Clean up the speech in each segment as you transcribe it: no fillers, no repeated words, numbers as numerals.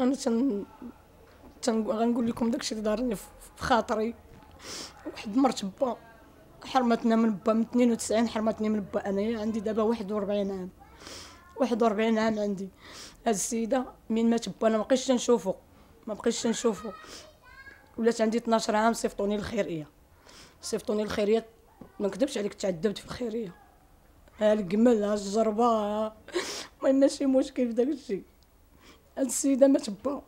انا غنقول لكم داكشي اللي دارني في خاطري. واحد مرت با حرمتنا من با، من 92 حرمتني من با. انايا عندي دابا 41 عام، 41 عام عندي. هاد السيده من مات با انا مابقيتش تنشوفو، ولات عندي 12 عام. صيفطوني للخيريه، ما نكذبش عليك تعذبت في الخيريه. ها الجمل، ها الجربه، ما عندنا شي مشكل في داك الشيء. هاد السيده مات با،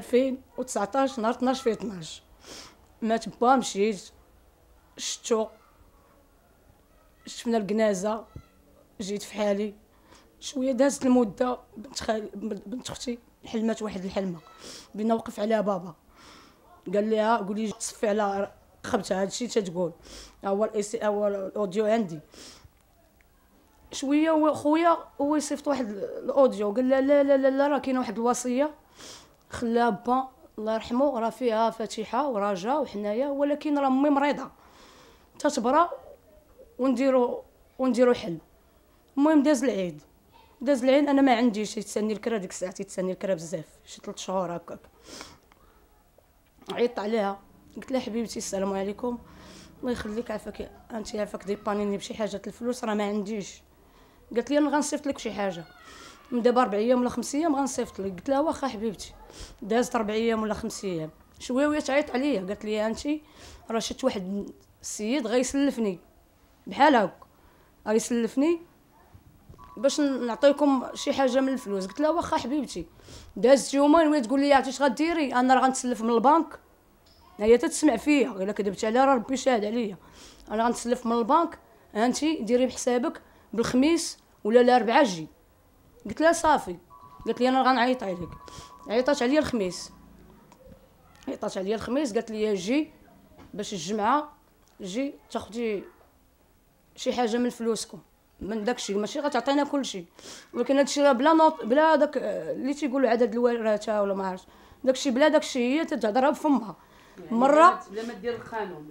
في 2019 نهار 12/12 مات با. مشيت شتو، شفنا الجنازه، جيت في حالي شويه. دازت المده، بنت اختي حلمت واحد الحلمه بينا وقف عليها بابا، قال لها قولي تصفي على خبتها هادشي تتقول. اول الاوديو عندي شويه. وخويا هو يصيفط واحد الاوديو قال لها لا لا لا لا راه كاينه واحد الوصيه خلاها با الله يرحمه، راه فيها فاتحه ورجاء وحنايا، ولكن راه امي مريضه تتبرا ونديرو حل. المهم داز العيد، انا ما عنديش، تسني الكرا ديك الساعه، تسني الكرا بزاف، شي 3 شهور هكاك. عيطت عليها قلت لها حبيبتي السلام عليكم، الله يخليك عافاك انت، عافاك ديبانيني بشي حاجه، الفلوس راه ما عنديش. قالت لي انا غنصيفط لك شي حاجه من دابا 4 ايام ولا 5 ايام غنصيفط لك. قلت لها واخا حبيبتي. دازت 4 ايام ولا 5 ايام، شويه وهي تعيط عليا قالت لي انت راه شفت واحد السيد غيسلفني بحال هكا، غيسلفني باش نعطيكم شي حاجه من الفلوس. قلت لها واخا حبيبتي. دازت يومين وهي تقول لي عرفتي اش غديري، انا راه غنتسلف من البنك. هي تتسمع فيا، الا كذبت عليها راه ربي شاهد عليا، انا غنتسلف من البنك، انت ديري بحسابك بالخميس ولا الاربعاء جي. قلت لها صافي. قالت لي انا غنعيط عليك. عيطات عليا الخميس، قالت لي جي باش الجمعه جي تاخدي شي حاجه من فلوسكم من داكشي، ماشي غتعطينا كلشي، ولكن هادشي راه بلا داك اللي تيقولوا عدد الوراثه ولا ما عرفتش داكشي، بلا داكشي. هي تتهضرها بفمها يعني مره بلا ما دير القانون.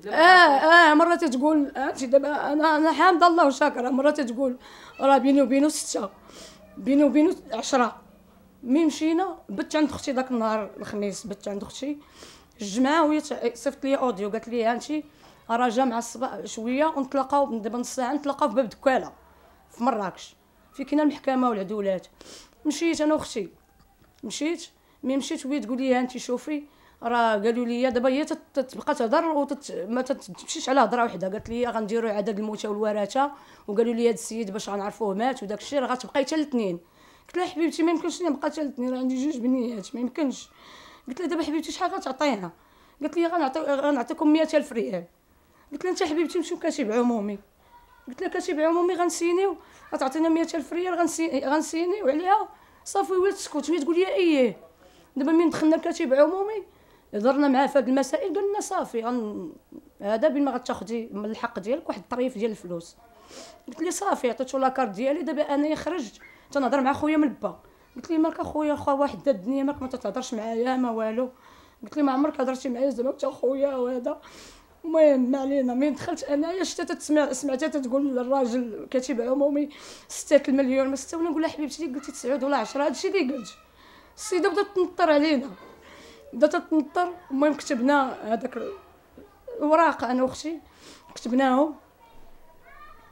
مره تتقول انت دابا انا حامده الله وشاكره، مره تتقول راه بيني وبينو 6، بيني وبينو 10. مي مشينا بت عند اختي داك النهار الخميس، بت عند اختي. الجمعه وهي صيفط لي اوديو قالت لي انت راه جا مع الصباح شويه ونتلاقاو دابا نص ساعه، نتلاقاو في باب دكاله في مراكش، في كنا المحكمه والعدولات. مشيت انا واختي، مشيت وهي تقول لي انت شوفي راه قالوا لي دابا. هي تبقى تهضر وما تمشيش على هضره وحده. قالت لي غنديروا عدد الموتى والوراثه، وقالوا لي هذا السيد باش غنعرفوه مات وداك الشيء راه غتبقاي حتى الاثنين. قلت لها حبيبتي ما يمكنش نبقى حتى الاثنين، راه عندي 2 بنيات ما يمكنش. قلت لها دابا حبيبتي شحال غتعطينا؟ قالت لي غنعطيكم 100,000 ريال. قلت لها انت حبيبتي مشيو كاتب عمومي، غنسينيو، غتعطينا 100,000 ريال غنسينيو عليها صافي. وهي تسكت، وهي تقول لي اييه. دابا من دخلنا الكاتب عمومي هضرنا معاه في هاد المسائل، قال لنا صافي هذا بين ما غتاخدي من الحق ديالك واحد الطريف ديال الفلوس. قلت لي صافي. عطيتو لاكارت ديالي. دابا انايا خرجت تنهضر مع خويا من با، قلت لي مالك اخويا، خو واحد دا الدنيا مالك ما تتهضرش معايا ما والو. قلت لي ما عمرك هضرتي معايا زعما تا خويا وهذا. المهم ما علينا. من دخلت انايا شتا تسمع، سمعتها تتقول للراجل كاتب عمومي 6 المليون ما 6، ولا نقول لها حبيبتي قلتي 9 ولا 10 هادشي اللي قلت. السيده بدات تنطر علينا، المهم كتبنا هذاك الوراق انا واختي كتبناهم،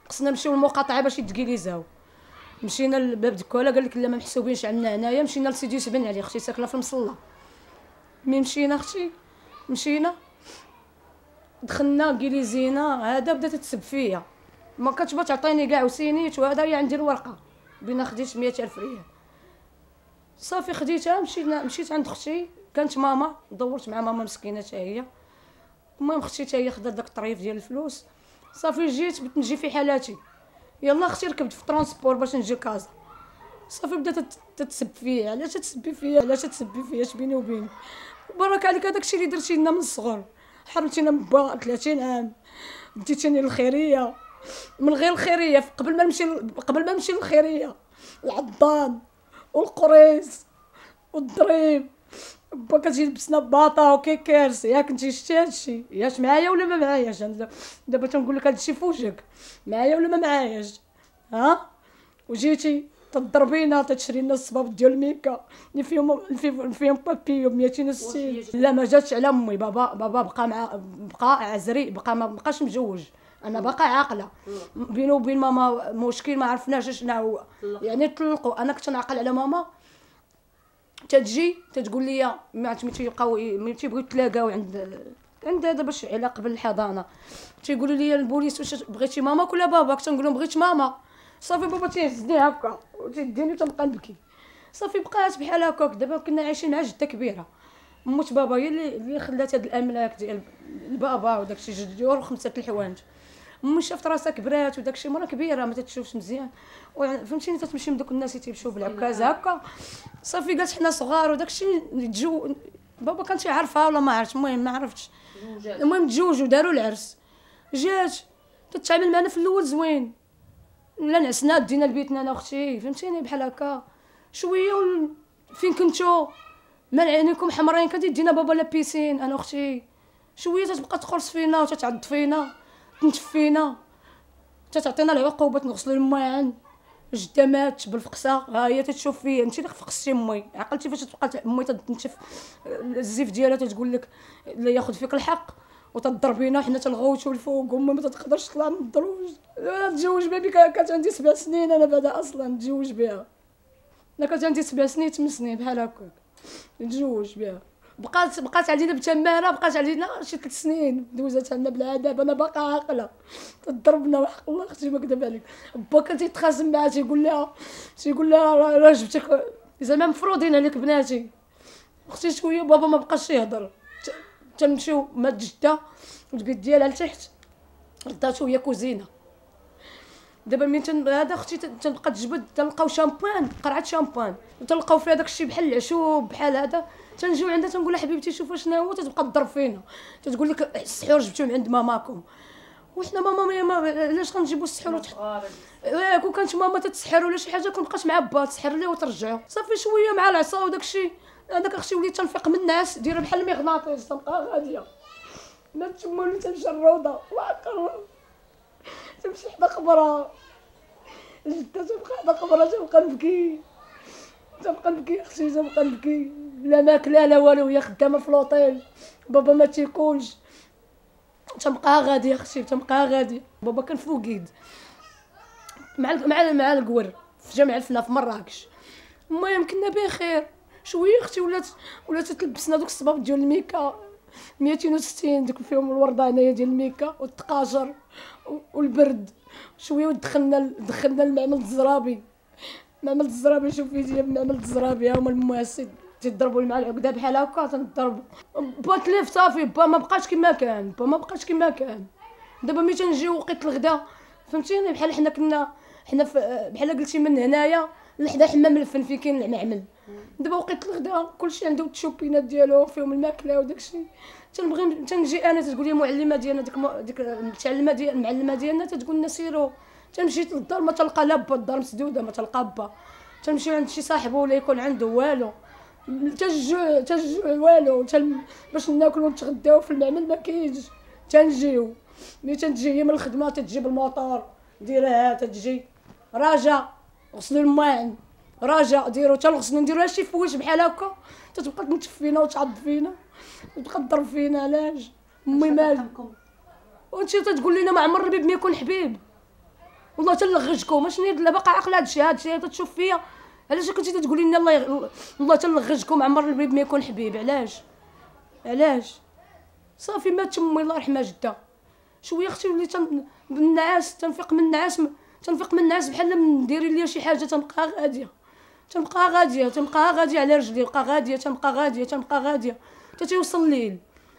خصنا نمشيو للمقاطعه باش يتكيليزاو. مشينا لباب دكولا قال لك لا ما محسوبينش عندنا هنايا. مشينا لسيدي سبن علي، اختي ساكنه في المصله. مين مشينا اختي، دخلنا كيليزينا هذا، بدات تسب فيا ما كتبغي تعطيني كاع وسينيت وهذا. هي عندي الورقه بينا خديت 100,000 ريال صافي خديتها. مشيت عند اختي، كانت ماما، دورت مع ماما مسكينه حتى هي. المهم اختي حتى هي خدات داك الطريف ديال الفلوس صافي. جيت بغيت نجي في حالاتي، يلا اختي ركبت في ترونسبور باش نجي كازا صافي. بدات تتسب فيا علاش تتسبي فيا، بيني وبينك برك عليك هذاك الشيء اللي درتي لنا من الصغر، حرمتينا من با 30 عام، بديتيني للخيريه من غير الخيريه. قبل ما نمشي، للخيريه العضان والقريص والضريب با كتجي لبسنا باطا وكيكيرس. ياك انت شتي هادشي ياش معايا ولا ما معاياش؟ دابا تنقول لك هادشي في وجهك معايا ولا ما معاياش؟ ها وجيتي تضربينا تشري لنا الصباب ديال ميكا اللي فيهم بابي 260. لا ما جاتش على امي. بابا بقى عزري، بقى ما بقاش مزوج. انا باقا عاقله. بينه وبين ماما مشكل ما عرفناش شنو هو، يعني طلقوا. انا كنت نعقل على ماما، تتجي تتقول لي ما عرفت ملي تيبقاو ملي تيبغيو يتلاقاو عند هذا باش على قبل الحضانه، تيقولوا لي البوليس واش بغيتي ماماك ولا باباك؟ كنقول لهم بغيت ماما. صافي بابا تيهزني هكا وتيديني وتنبقى نبكي. صافي بقات بحال هكاك. دابا كنا عايشين مع جده كبيره، موت بابا هي اللي خلات هاد الاملاك ديال البابا وداكشي، 2 ديور و5 الحوانت. ملي شافت راسها كبرات وداكشي، مرا كبيره ما تتشوفش مزيان، فهمتيني، تتمشي من دوك الناس اللي تيمشيو بالعكاز هكا. صافي قالت حنا صغار وداكشي نتجو. بابا كان تيعرفها ولا ما عرفت، المهم ما عرفتش. المهم تزوجوا داروا العرس. جات تتعامل معنا في الاول زوين، ولا نعسنا دينا لبيتنا انا واختي، فهمتيني بحال هكا شويه. فين كنتو؟ من عينيكم حمرين. كانت يدينا بابا لابيسين انا واختي. شويه تتبقى تقرص فينا وتتعض فينا، تنتف فينا، تتعطينا العقوبات، نغسلوا الماعن. جده مات بالفقسه. ها هي تتشوف فيا، انت اللي فقستي امي. عقلتي فاش تبقى امي تنتف الزيف ديالها تتقول لك لا ياخذ فيك الحق، وتضربينا حنا تنغوتو الفوق. امي ما تقدرش تطلع من الدروج. تزوج بها كانت عندي 7 سنين انا. بعدا اصلا تزوج بها انا كانت عندي 7 سنين 8 سنين بحال هكاك. نتزوج بها. بقات علينا بتماره، بقات علينا شي 3 سنين دوزات عندنا بالعذاب. انا باقا عاقله. تضربنا وحق الله اختي ما كذب عليك. با كان تيتخاصم معاها، تيقول لها راه جبتك زعما مفروضين عليك بناتي. اختي شويه بابا ما بقاش يهضر. تمشيو مع جده والبيت ديالها لتحت، رداتو هي كوزينه. دابا من هذا اختي تنبقى تجبد، تلقاو شامبان، قرعه شامبان، وتلقاو فيها داكشي بحال العشوب بحال هذا. تنجيو عندها تنقول لها حبيبتي شوف شنو هو، تتبقى تضرب فينا، تتقول لك السحور جبتوه من عند ماماكم. وحنا ماما علاش غنجيبو السحور كون كانت ماما تتسحر ولا شي حاجه كنبقاش مع با تسحر ليه وترجعو. صافي شويه مع العصا وداكشي، هذاك اختي وليت تنفيق من الناس، دايره بحال المغناطيس، تنبقى غاديه من تما وليت نمشي الروضه وحق الله. تمشي حدا قبره جده، تبقى حدا قبره، تبقى نبكي اختي، تبقى نبكي. لا ماكله لا والو، هي خدامه في لوطيل، بابا ما تيكونش. تبقى غادي اختي، تبقى غادي. بابا كان فوقيد مع القور في جامع الفنا في مراكش. المهم كنا بخير. شويه اختي ولات تلبسنا دوك الصباب ديال الميكا 260، دوك فيهم الوردانيه ديال الميكا والتقاجر والبرد. شويه ودخلنا لمعمل الزرابي. معمل الزرابي شوفي ديال معمل الزرابي، ها هما المماسد تيضربوا مع العقده بحال هكا تنضربوا. با تلف صافي، با ما بقاش كما كان. دابا ملي تنجيو وقيت الغدا فهمتيني بحال حنا بحال قلتي من هنايا لحدا حمام الفن فين كاين المعمل. دابا وقيت الغدا كلشي عنده التشوبينات ديالو فيهم الماكله وداكشي. تنبغي تنجي انا، تقول لي المعلمه ديالنا ديك المتعلمه ديال المعلمه ديالنا تتقول لنا سيرو. تنمشي للدار ما تلقى لا با، الدار مسدوده ما تلقى با. تنمشي عند شي صاحبه ولا يكون عنده والو، تجوع والو. باش ناكلو نتغداو في المعمل ما كاينش. تنجيو ملي تنجي هي من الخدمه تتجيب الموطور ديرها، تتجي راجا غسلوا الماعن، راجا ديرو، تنغسلو نديرو هادشي فويش بحال هكا. تتبقى تنتف فينا وتعض فينا وتبقى تضرب فينا. علاش امي مال؟ وانتي تتقول لنا ما عمر الربيب ما يكون حبيب، والله تنلغجكم. اشني لا باقا عاقله هادشي تتشوف فيا. علاش كنتي تتقولي لنا والله تنلغجكم عمر البيب ما يكون حبيب؟ علاش صافي مات امي الله يرحمها جده. شويه اختي وليت بالنعاس، تنفيق من النعاس بحال ما ديري ليا شي حاجه. تنبقى غاديه على رجلي، تنبقى غاديه حتى تيوصل الليل.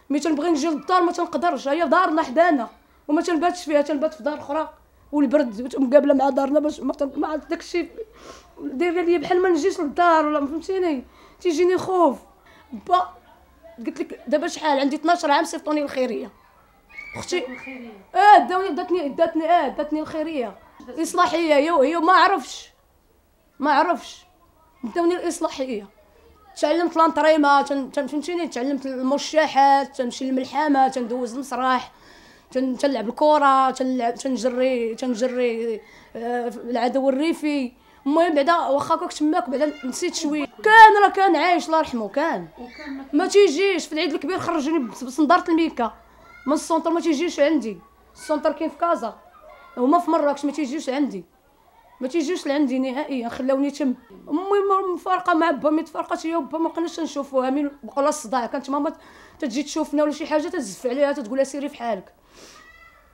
ملي تنبغي نجي للدار ما تنقدرش، هي دارنا حدانا وما تنباتش فيها، تنبات في دار اخرى. والبرد مقابله مع دارنا باش ما عاد داكشي داير لي بحال ما نجيش للدار ولا فهمتيني، تيجيني خوف. با قلت لك دابا شحال عندي 12 عام صيفطوني الخيريه اختي. داتني الخيريه الاصلاحيه. يو ما عرفش داوني الاصلاحيه. تعلمت لانطريمه، فهمتيني، تعلمت المرشحات، تنمشي للملحمه، تندوز المسرح، تنلعب الكره، تنجري العدو الريفي. المهم بعدا واخا كنت تماك بعدا نسيت شويه. كان راه كان عايش الله يرحمه كان، ما تيجيش في العيد الكبير خرجوني بصنداره الميكا من السونتر، ما تيجيش عندي. السونتر كاين في كازا هما في مراكش، ما تيجيوش عندي، ما تيجيوش لعندي نهائيا، خلاوني تم. المهم مفارقه مع با، ملي تفارقات هي وبا ما بقيناش نشوفوها، ملي بقى لها الصداع. كانت ماما تجي تشوفنا ولا شي حاجه تزف عليها، تقول لها سيري في حالك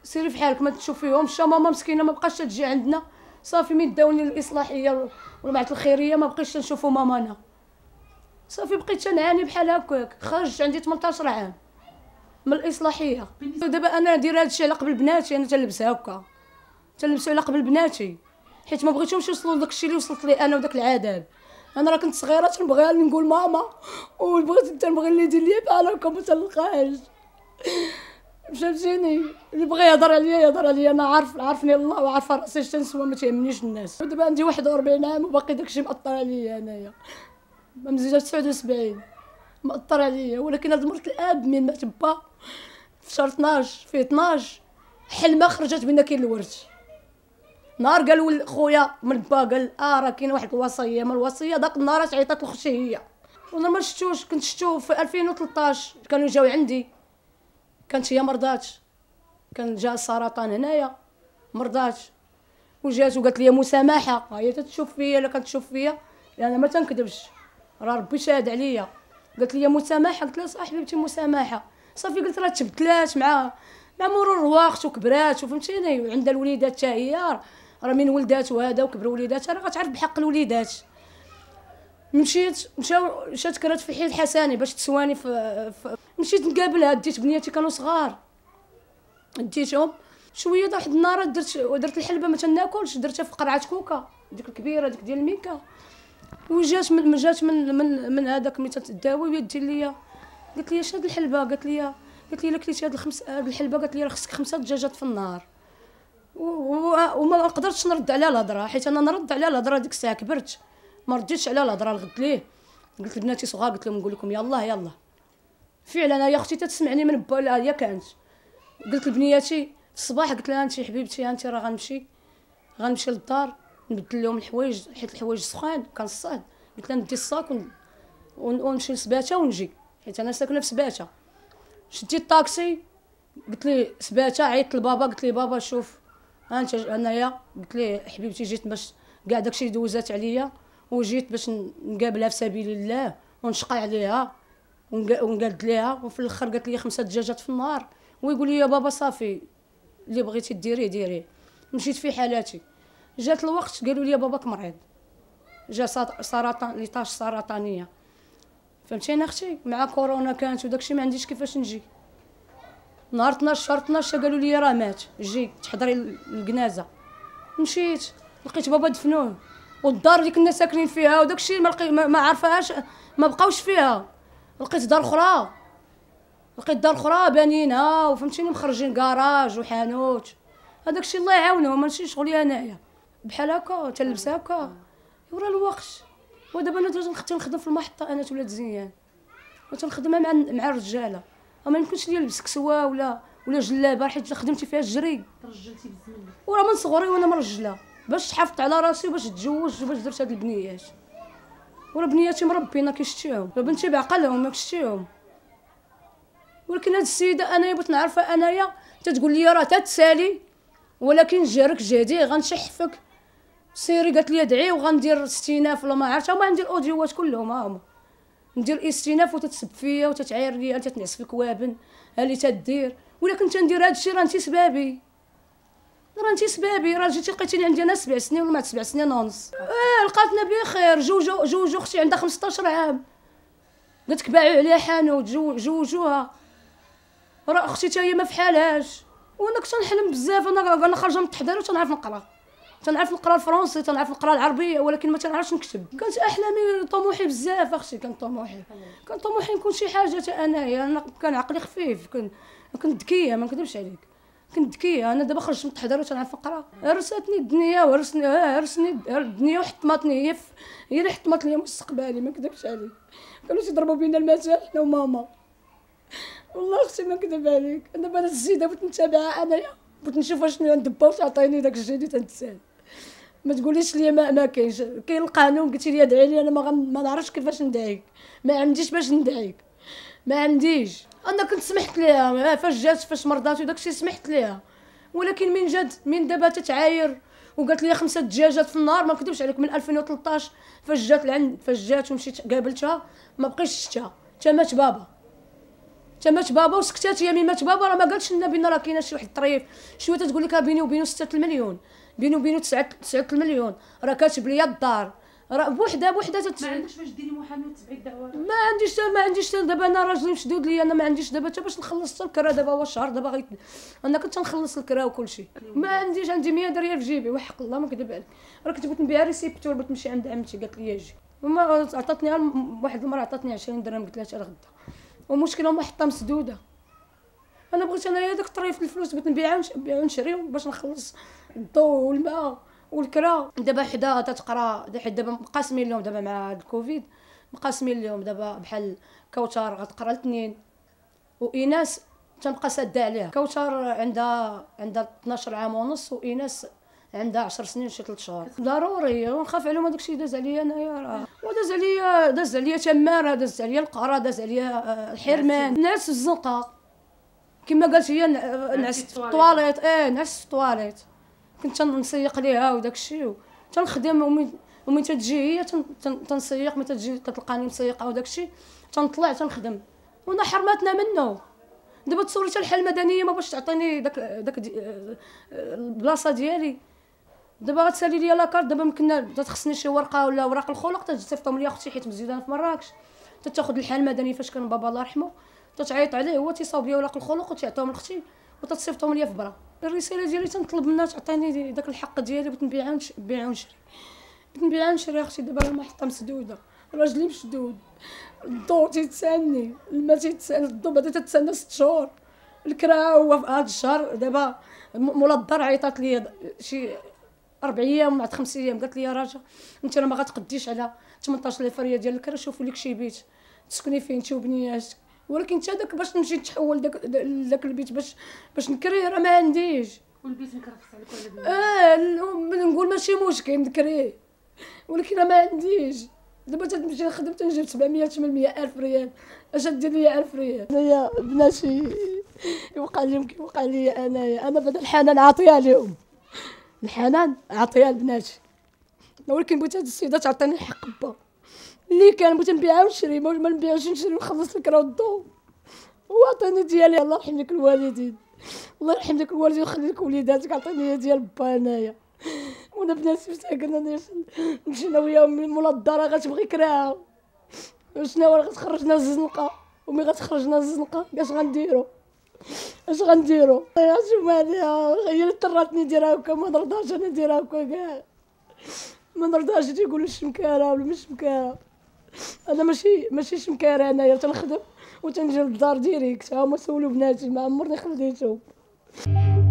سيري في حالك ما تشوفيهمش. ماما مسكينه ما بقاش تجي عندنا، صافي ملي داوني الاصلاحيه والمعهد الخيريه ما بقيتش نشوفو ماما انا، صافي بقيت تنعاني بحال هكاك. خرجت عندي 18 عام من الاصلاحيه. دابا انا ندير هادشي على قبل بناتي، انا تنلبس هكا تنلبسو على قبل بناتي، حيت ما بغيتهمش يوصلوا لداكشي اللي وصلت ليه انا وداك العذاب. انا راه كنت صغيره تنبغيها نقول ماما، وبغيت تنبغي اللي يدير ليا بحال هكا ما تلقاهاش، فهمتيني. اللي بغى يهضر عليا يهضر عليا، انا عارفني الله وعارفه راسي اش تنسوى، ما تيهمنيش الناس. ودابا عندي 41 عام وباقي داكشي مأثر عليا انايا، ما مزيجاش 79 مأثر عليا. ولكن هاد مرت الاب من مات با في شهر 12 في 12 حلمه خرجت بنا كاين الورد. نهار قال خويا من با قال راه كاين واحد الوصيه، من الوصيه داك النهار عيطات لختي هي، وانا ما شفتوش. كنت شفتو في 2013 كانوا جاو عندي، كانت هي مرضاتش، كان جا السرطان هنايا مرضاتش، وجات وقالت لي مسامحه، هي تتشوف فيا الا كتشوف فيا لان ما تنكذبش راه ربي شاهد عليا. قالت لي مسامحه، قلت لها صح حبيبتي مسامحه، صافي قلت راه تبدلات مع مرور الوقت وكبرات وفهمتيني، وعندها الوليدات حتى هي راه من ولدات وهذا وكبر وليداتها، راه غتعرف بحق الوليدات. مشات كرات في حيل حساني باش تسواني مشيت نقابلها، ديت بنياتي كانوا صغار ديتهم شويه. واحد النهار درت الحلبه ما تناكلش، درتها في قرعه كوكا ديك الكبيره ديك ديال الميكا، وجات من هذاك ملي تتداوي ويدي ليا. قالت لي اش هاد الحلبه، قالت لي الا كليتي هاد الحلبه قالت لي راه خصك 5 دجاجات في النهار. وما قدرتش نرد على الهضره، حيت انا نرد على الهضره ديك الساعه كبرت، ما رديتش على الهضره الغد ليه. قلت لبناتي صغار قلت لهم نقول لكم يلاه يلاه، فعلا يا اختي تسمعني من با لا هي كانت. قلت لبنياتي في الصباح قلت لها انت حبيبتي انت راه غنمشي للدار نبدل لهم الحوايج، حيت الحوايج سخان كان الصهد. قلت لها ندي الصاك ونمشي لسباته ونجي، حيت انا ساكنه في سباته. شديت الطاكسي قلت لي سباته، عيطت لبابا قلت لي بابا شوف انت انايا، قلت لي حبيبتي جيت باش كاع داكشي دوزات عليا، وجيت باش نقابلها في سبيل الله ونشقى عليها ونقاد ليها. وفي الاخر قالت لي 5 دجاجات في النهار، ويقول لي يا بابا صافي اللي بغيتي ديريه ديريه. مشيت في حالاتي، جات الوقت قالوا لي باباك مريض، جا سرطان 12 سرطانيه فهمتيني اختي، مع كورونا كانت وداكشي ما عنديش كيفاش نجي. نهار 12 شهر 12 قالوا لي راه مات، جي تحضري الجنازه. مشيت لقيت بابا دفنوه، والدار اللي كنا ساكنين فيها وداكشي ما عرفاهاش، ما بقاوش فيها. لقيت دار اخرى، بانينها وفهمتيني، مخرجين كراج وحانوت هذاكشي الله يعاونهم، ماشي شغلي انايا بحال هكا تلبس هكا. ورا الوقت ودابا انا درت اختي نخدم في المحطه، انا ولاد زيان وتنخدمها مع الرجاله، ما يمكنش ليا نلبس كسوه ولا جلابه، حيت خدمتي فيها الجري رجلتي بالزمن، وراه من صغري وانا مرجله باش حافظت على راسي وباش تزوجت وباش درت هاد البنيات. ورا بنياتي مربينا كيشتيهم، بنتي بعقلهم ما كشتيهم. ولكن هاد السيده انايا بغيت نعرفها انايا، تتقول لي راه تتسالي ولكن جارك جدي غنشحفك سيري، قالت لي دعي وغندير استئناف ولا ما عرفتش. هما عندي الاوديوات كلهم، ها هما ندير استئناف وتتسب فيا وتتعاير لي تتنعس في كوابن ها اللي تدير. ولكن تندير هادشي راه انت سبابي، راه جيتي لقيتيني عندي انا 7 سنين ولا مع 7 سنين ونص. لقاتنا بخير. جوجو اختي عندها 15 عام قالت لك باعوا عليها حانوت جوجوها، راه اختي حتى هي ما فحالهاش. وانا كنت نحلم بزاف، انا خارجه من التحضير وتنعرف نقرا، الفرنسي، نقرا العربيه، ولكن ما تنعرفش نكتب. كانت احلامي طموحي بزاف اختي، كان طموحي نكون شي حاجه حتى انايا. انا كان عقلي خفيف، كنت ذكيه ما نكذبش عليك، كنت ذكيه. انا دابا خرجت من التحضير وتنعرف نقرا. هرستني الدنيا وهرسني الدنيا وحطمتني، هي اللي حطمت لي مستقبلي ما نكذبش عليك. كانوا تيضربوا بينا المثل حنا وماما، والله اختي ما نكذب عليك. انا دابا الزيده بغيت نتابعها انايا، بغيت نشوف واش ندبا وتعطيني داك الجديد تنتسال. ما تقوليش لي ما كاينش، كاين القانون. قلتي لي ادعي لي، انا ما نعرفش كيفاش ندعيك، ما عنديش باش ندعيك، ما عنديش. انا كنت سمحت ليها فاش جات، فاش مرضات وداكشي سمحت ليها، ولكن من جد من دابا تتعاير وقالت لي 5 دجاجات في النهار. ما نكذبش عليك، من 2013 فاش جات لعند، فاش جات ومشيت قابلتها ما بقيتش شفتها حتى مات بابا، حتى مات بابا وسكتات. هي مين مات بابا راه ما قالتش لنا بان راه كاينه شي واحد الطريف شويه، تتقول لك بيني وبينه 6 المليون، بيني وبينه 9 المليون، راه كاتب ليا الدار، راه بوحده بوحده ما عندكش باش ديري محامي تبعي الدعوه؟ ما عنديش دابا. انا راجلي مشدود ليا، انا ما عنديش دابا حتى باش نخلص الكرا. دابا هو الشهر دابا انا كنت نخلص الكرا وكل شيء، ما عنديش. عندي 100 درهم في جيبي وحق الله ما كذب عليك. راه كنت بغيت نبيع ريسيبتو، بغيت نمشي عند عمتي قالت لي اجي، وما عطاتني. واحد المره عطاتني 20 درهم قلت لها حتى غدا، ومشكله هما حطها مسدوده. انا بغيت انايا داك الطريف الفلوس بغيت نبيعها ونشريهم باش نخلص الضو والماء والكرا. دابا حدا تتقرا، دابا مقاسمين اليوم، دابا مع الكوفيد مقاسمين اليوم، دابا بحال كوثر غتقرا الاثنين وايناس تنبقى ساده عليها. كوثر عندها 12 عام ونص، وايناس عندها 10 سنين وشي 3 شهور. ضروري ونخاف عليهم، هذاك الشيء داز عليا انايا، راه داز عليا تماره، داز عليا القرا، داز عليا الحرمان، نعس الزنقه كما قالت هي، نعس في الطواليط. نعس في الطواليط، كنت تنسيق ليها وداك الشيء تنخدم، ومن تتجي هي تنسيق، ملي تتجي تلقاني مسيقه وداك الشيء تنطلع تنخدم، وانا حرمتنا منه. دابا تصوري حتى الحل المدنيه ما باش تعطيني داك البلاصه ديالي. دابا غتسالي ليا لاكارت، دابا ممكن تخصني شي ورقه ولا اوراق الخلق تتصيفطهم ليا اختي حيت مزيدانه في مراكش، تتاخذ الحل المدني فاش كان بابا الله يرحمه، تتعيط عليه هو تيصاوب ليا اوراق الخلق وتعطيهم لاختي وتتصيفطهم ليا في برا. الرساله ديالي تنطلب منها تعطيني داك الحق ديالي، بغيت نبيعها ونشري، بغيت نبيعها ونشري. اختي دابا ما حطها مسدوده، راجلي مشدود، الضو تيتسالني، الماء تيتسال، الضو بدا تتسالنا 6 شهور، الكرا هو في هذا الشهر. دابا مولا الدار عيطات لي شي 4 ايام بعد 5 ايام قالت لي يا راجا انت راه ما غتقديش على 18 الفريه ديال الكرا، شوفوا لك شي بيت تسكني فيه انت وبنياتك، ولكن حتى داك باش نمشي نتحول داك البيت باش نكريه راه ما عنديش. والبيت مكرفس عليك ولا نقول ماشي مشكل نكريه، ولكن راه ما عنديش. دابا تنمشي نخدم تنجيب 700 800 الف ريال، اش دير ليا 1000 ريال؟ انايا بناتي يوقع لهم كي وقع ليا انايا، انا بعد الحنان عاطيه لهم، الحنان عطيها لبناتي، ولكن بغيت هاد السيده تعطيني الحق با اللي كان بغيت نبيعها ونشري، ما نبيعش نشري ونخلص الكرا والضو وعطيني ديالي. الله يرحم لك الوالدين، الله يرحم لك الوالدين ويخلي لك وليداتك، عطيني هي ديال با انايا. وانا بناتي مستعقلنا انايا مشينا ويا امي مولا الدار غتبغي كراها، شناهو غتخرجنا الزنقه، امي غتخرجنا الزنقه، اش غنديرو؟ عرفتي مالها هي اللي طراتني نديرها هكا، ما نرضاش انا نديرها هكا كاع، ما نرضاش تيقولوا الشمكاره ولا مش شمكاره، انا ماشي شمكاره، انايا تنخدم وتنجي للدار ديريكت. ها هما سولوا بناتي ما عمرني خليتهم.